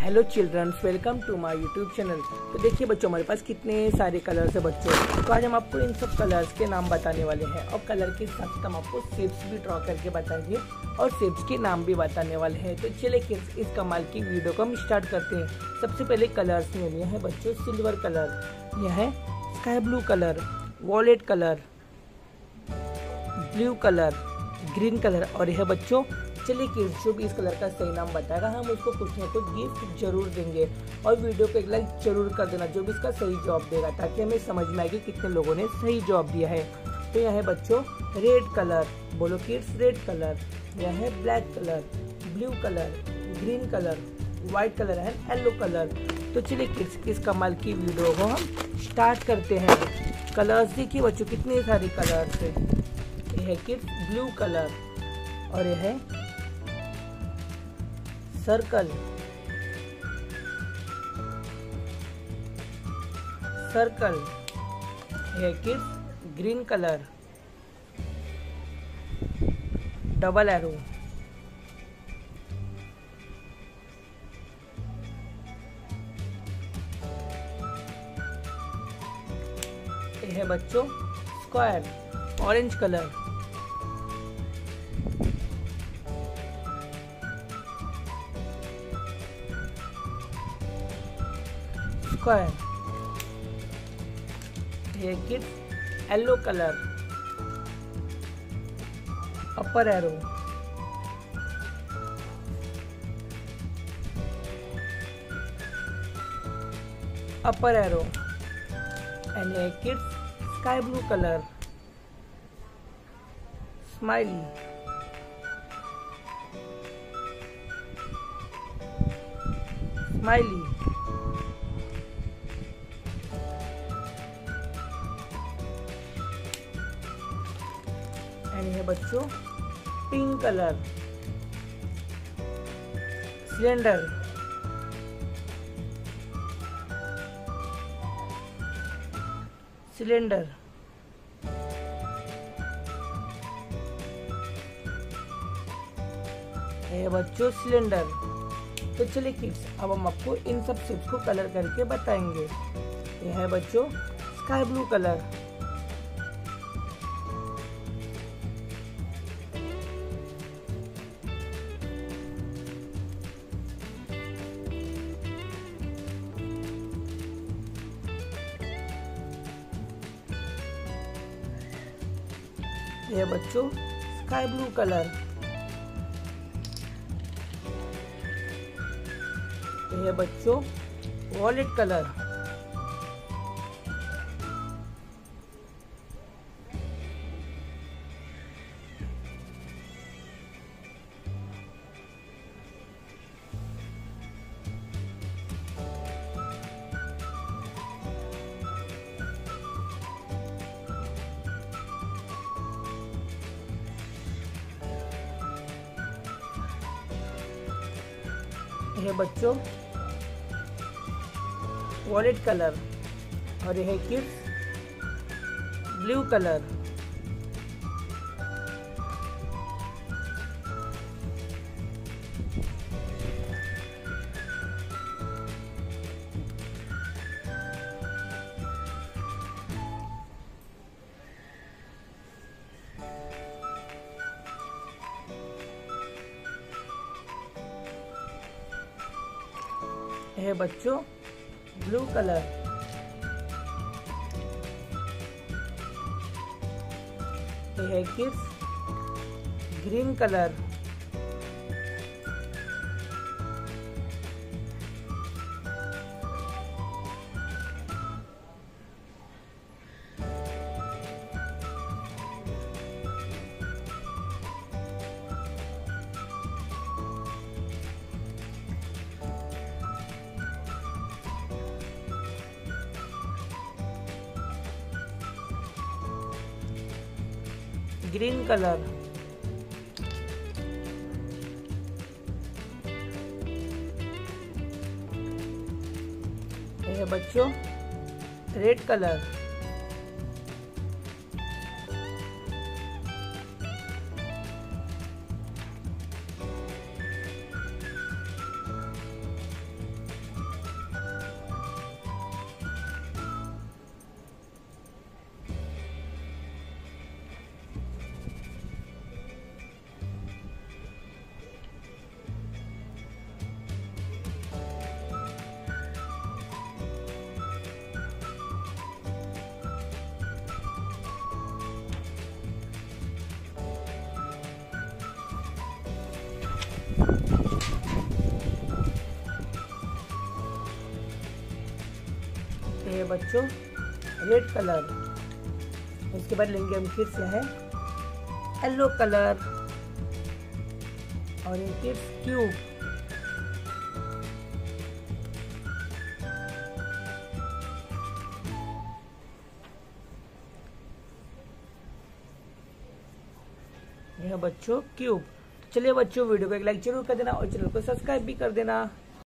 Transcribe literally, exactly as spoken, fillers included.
Hello childrens, welcome to my YouTube channel. तो देखिए बच्चों, हमारे पास कितने सारे कलर्स हैं बच्चों। तो आज हम आपको इन सब कलर्स के नाम बताने वाले हैं और कलर के साथ हम आपको शेप्स भी ड्रॉ करके बताएंगे और शेप्स के नाम भी बताने वाले हैं। तो चलिए किड्स, इस कमाल की वीडियो को हम स्टार्ट करते हैं। सबसे पहले कलर्स में यह है बच्चों सिल्वर कलर, यह है sky blue colour, violet colour, blue colour, green colour और यह बच्चों। चलिए किड्स, जो भी इस कलर का सही नाम बताएगा हम उसको कुछ ना कुछ गिफ्ट जरूर देंगे और वीडियो को एक लाइक जरूर कर देना जो भी इसका सही जवाब देगा, ताकि हमें समझ में आए कि कितने लोगों ने सही जवाब दिया है। तो यह है बच्चों रेड कलर, बोलो किड्स रेड कलर। यह है black colour, blue colour, green colour, white colour है येलो कलर। तो चलिए किड्स, इस कमाल की वीडियो को हम स्टार्ट करते हैं। कलर्स देखिए बच्चों, कितने सारे कलर्स है। यह है किड्स ब्लू कलर और यह है सर्कल सर्कल है kids green colour, double arrow, है बच्चों स्क्वायर, ऑरेंज कलर, ये kids yellow colour, upper arrow, upper arrow and ये kids sky blue colour, smiley, smiley है बच्चों पिंक कलर, सिलेंडर, सिलेंडर है बच्चों सिलेंडर। तो चलिए किड्स, अब हम आपको इन सब शेप्स को कलर करके बताएंगे। यह है बच्चों स्काई ब्लू कलर, यह बच्चों स्काई ब्लू कलर, यह बच्चों वॉलेट कलर, यह बच्चों वॉलेट कलर और यह किड्स ब्लू कलर। है बच्चों ब्लू कलर, यह है kids green colour, green colour, यह बच्चों रेड कलर, बच्चों रेड कलर। उसके बाद लेंगे हम फिर से है येलो कलर और इनके क्यूब। यह बच्चों क्यूब। चलिए बच्चों वीडियो को एक लाइक जरूर कर देना और चैनल को सब्सक्राइब भी कर देना।